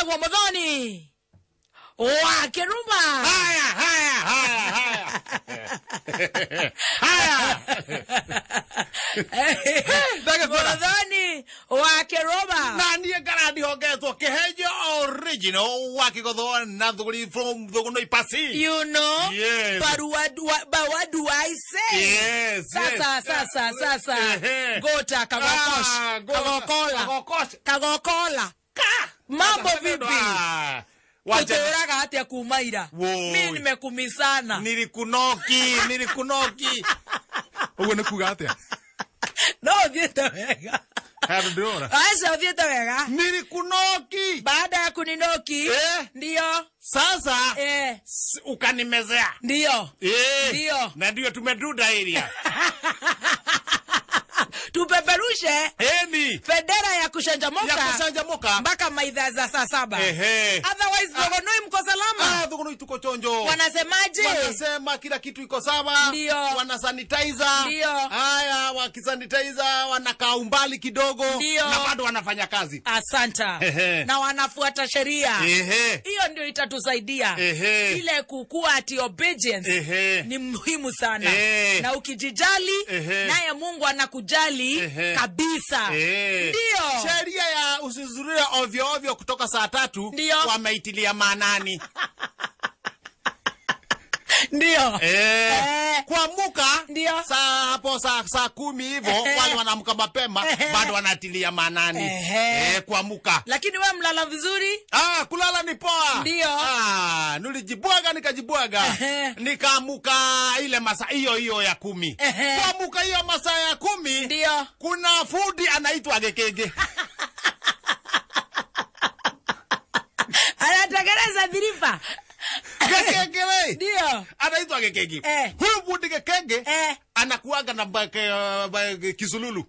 wanangu wa Modhoni. Wakirumba. Haya. Modhoni Wakirumba. Nandiye karadi hogezo Kihenjo original wakigodoa na Thugunui from Thugunui Pasi. You know? Yes. But what do I say? Yes. Sasa. Gota kagokola. Mambo vipi? Kuteoraka hati ya kumaira. Mimi nimekumisana. Nilikunoki. Uwe nikuga hati ya? No, vieta wega. Hata ndora. Asa vieta wega. Nilikunoki. Baada ya kuninoki. Ndiyo. Sasa. Ukanimezea. Ndiyo. Ndiyo. Na ndiyo tumeduda area. Tupeperushe federa ya kushanjamoka mpaka maidha za saa saba. Otherwise Thugunui mko salama. Thugunui tuko chonjo. Wanasemaje? Wanasema kila kitu iko sawa. Ndio. Wanasanitizer. Ndio. Haya wakisanitizer wanakaa umbali kidogo. Ndio. Na bado wanafanya kazi. Asanta. Na wanafuata sheria. Hiyo ndio itatusaidia. Ile kukua ati obedience ni muhimu sana. Na ukijijali naye Mungu anakujali kabisa. Ndio. Sheria ya usizuria ovyo kutoka saa 3 wameitilia maanani. Ndio. Kuamka saa hapo saa 10 hivyo wale wanaamka mapema bado wanatilia maanani. Kuamka. Lakini wewe mlala vizuri? Kulala ni poa. Ndio. Nilijibwaga nikajibwaga. Nikaamka ile masaa hiyo ya 10. Kuamka hiyo masaa ya 10. Ndio. Kuna food anaitwa gekege. Anatagareza dhirifa. Gekege wei. Ndio. Anaitwa gekege. Huyu bundi gekege anakuaga na kisululu.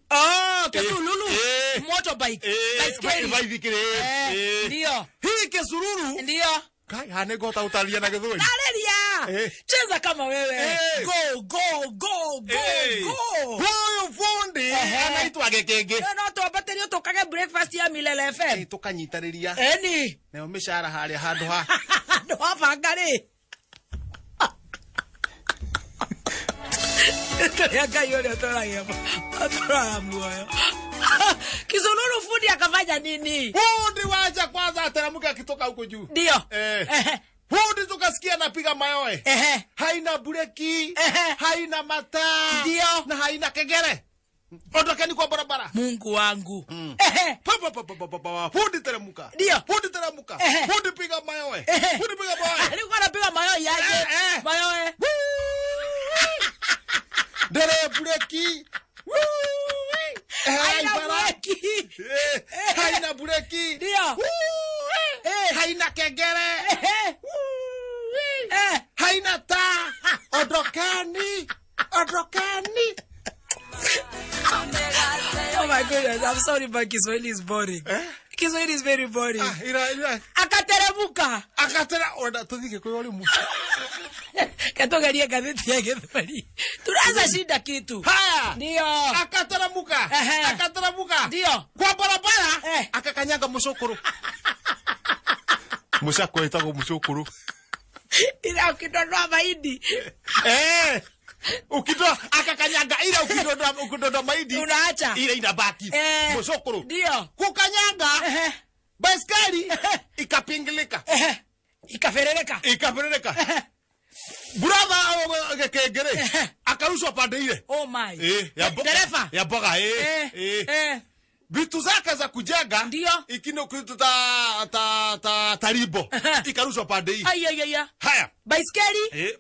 Kisululu. Motorbike. Bicycle. Ndio. Hii kisululu. Ndio. Kai hanegota utalia na gethoi. Haleluya. Cheza kama wewe. Go. Huyu fundi anaitwa gekege. Na tuwapaterio tokage breakfast ya Milele FM. Tukanyitariria. Eni. Na umeshara hali hado ha. Wafangare. Kisululu fundi akafanya nini? Fundi wacha kwanza ataramuka akitoka huko juu. Ndio. Fundi tukasikia anapiga mayoe. Haina bureki, haina mataa. Ndio. Na haina kegere. Ondokeni kwa barabara. Mungu wangu. Papa. Fundi teramuka. Ndio. Fundi teramuka. Fundi piga mayoe. Fundi piga mayoe. Alikuwa anapiga mayoe yaje. Mayoe. Dere bureki. Haina bureki. Ndio. Haina kegere. Haina taa. Ondokeni. Oh my goodness, I'm sorry, but Kiswahili is boring. Kiswahili is very boring. Akateremuka. Order to think kwa wale muka. Katogalia gazeti ya Kiswahili. Tunaanza shida kitu. Haya. Ndio. Akateremuka. Ndio. Kwa barabara akakanyaga mushukuru. Mushako itago mushukuru. Ila ukidondoa mahindi. Ukidoa akakanyaga ila ukidoa maidi unaacha ile inabaki mosokoro. Ndio. Kukanyaga baiskeli ikapingilika ikafereleka brother kegere akarushwa pande ile. Oh my. Dereva ya boga vitu zake za kujaga. Ndio. Ikino kitu ta taribo ikarushwa pande hii. Haya. Baiskeli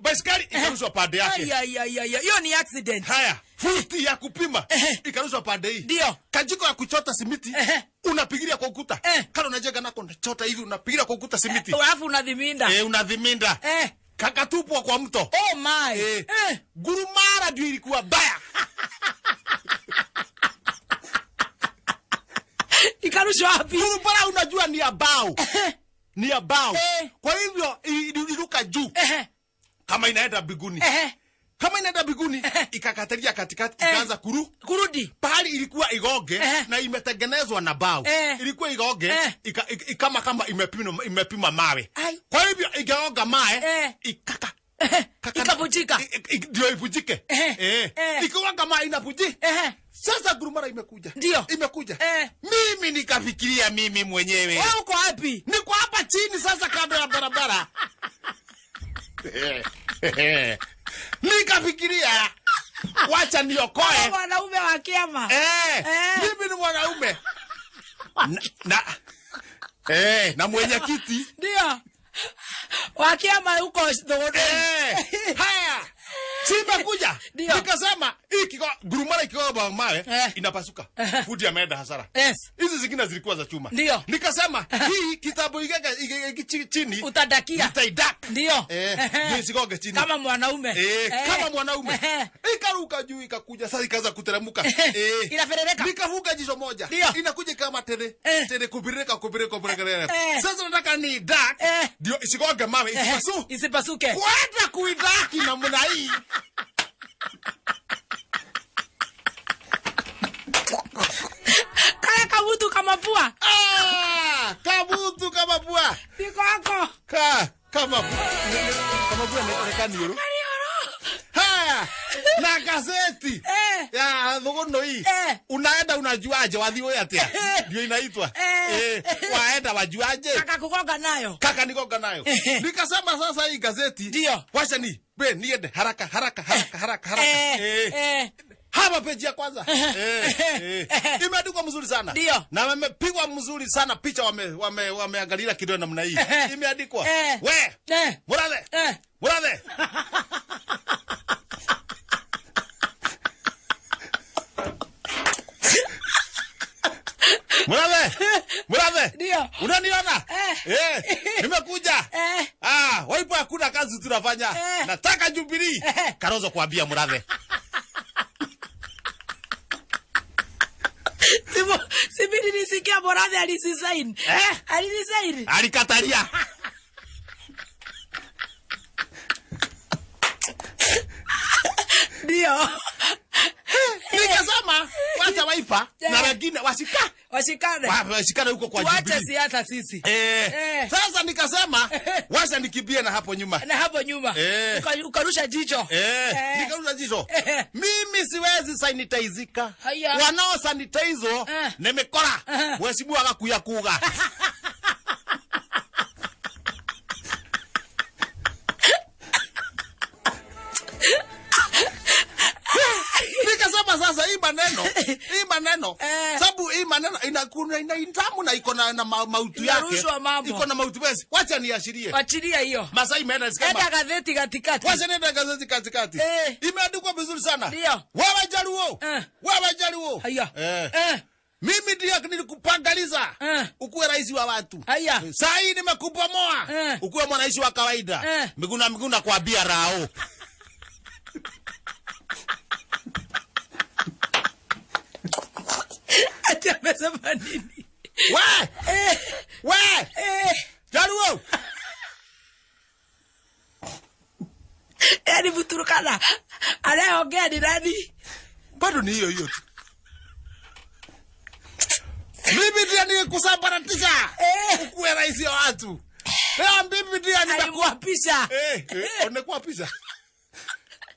ikarushwa pande yake. Hiyo ni accident. Haya. Futi ya kupima ikarushwa pande hii. Ndio. Kajiko ya kuchota simiti unapigilia kwa ukuta. Kana unajenga nako unachota hivi unapigilia kwa ukuta simiti. Alafu unadhiminda. Unadhiminda. Kakatupwa kwa mto. Oh my. Gurumara ndio ilikuwa baya. Ikarushwa wapi? Gurumara unajua ni abao. Ni abao. Kwa hivyo iruka juu. Kama inaenda biguni. kama inaenda biguni ikakatalia katikati ikaanza kurudi pahali ilikuwa igoge na imetengenezwa na bao ilikuwa igoge kama imepima mawe. Kwa hivyo igaoga mawe ikaka ikabujika ndio ibujike ikiwa kama inapuji. Sasa gurumara imekuja. Ndio. Imekuja. Mimi nikafikiria mimi mwenyewe. Wewe uko wapi? Niko hapa chini sasa kabla ya barabara. Nikafikiria wacha niokoe. Mwanaume wa kiama. Mimi ni mwanaume. Na mwenyekiti. Ndio. Wa kiama huko Dogodo. Haya. Simba kuja, nikasema hiki gurumara ikioba mawe inapasuka. Fudi ameenda hasara. Hizi zingine zilikuwa za chuma. Nikasema hii kitabu ikigega chini utadakia. Utaidaka. Ndio. Nisigoge chini. Kama mwanaume. Kama mwanaume. Ikaruka juu ikakuja sasa ikaanza kuteremka. Inaferereka. Nikavuka jicho moja. Inakuja kama tele. Tele kubireka. Sasa nataka ni dark. Ndio isigoge mawe isipasuke. Kwenda kuidaki namna hii. Kaya kabutu kama pua. Kabutu kama pua. Niko hako. Kama pua neka nioro. Na gazeti ya Thugunui hii unaenda unajuaje wathiwe atia ndio inaitwa waenda wajuaje kaka kukoga nayo nikasema sasa hii gazeti ndio wacha ni be niende haraka hapa peji ya kwanza imeandikwa mzuri sana dio. Na wamepigwa mzuri sana picha wameangalia kidogo namna hii imeandikwa we murale Murabe, unaniona? Nimekuja. Waipo hakuna kazi tunafanya. Nataka Jubilee. Karozo kuambia Murabe. Sibili nisikia Murabe alisisaini. Alisisaini. Alikataria. Ndio. Nikasema wacha waipa na wengine washikane huko kwa Jubilee. Wacha siasa sisi. Sasa nikasema wacha nikimbie na hapo nyuma. Ukarusha jicho. Nikarusha jicho. Mimi siwezi sanitaizika. Wanao sanitaizo nimekora. Mheshimiwa akakuyakuga. Sasa hii maneno sababu hii maneno ina intamu na iko na mautu yake iko na mautu basi wacha niashirie achilia hiyo Masai imeenda sikama hata gazeti katikati wacha nenda gazeti katikati imeandikwa vizuri sana ndio wawe jaruo mimi ndio nilikupangaliza ukuwe rais wa watu saa hii nimekubomoa ukuwe mwanaishi wa kawaida Miguna kuambia rao acha mesema nini? Why? Jaruo. Yaani Buturkana. Anayeongea ni nani? Bado ni hiyo. Mimi ndiye nikusambaratisha. Ukuwe rais wa watu. Leo mimi ndiye nitakuapisha. Onekuapisha.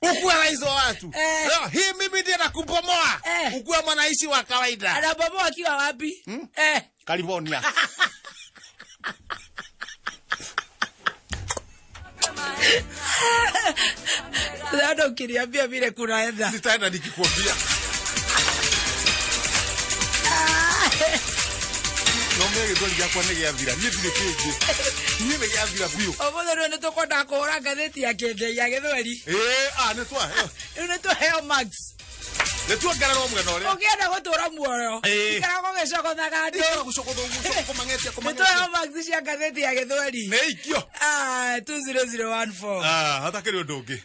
Ukuwe rais wa watu. Leo hii mimi ndiye nakubomoa. Ukuwe mwanaishi wa kawaida. Anabomoa akiwa wapi? California. Leo ukiniambia vile kunaenda. Sitaenda nikikuambia. Ndio ndio japo nige avira ni vile keje ni nige avira bio obodoro ne tokoda kora gazeti ya gedori ne to max ne to gara romu ganore okienda gotora muoro ikara ko gesho ko nagadi ko shoko mangeti ko mangeti to max ya gazeti ya gedori ne ikyo 2014 hata kero doge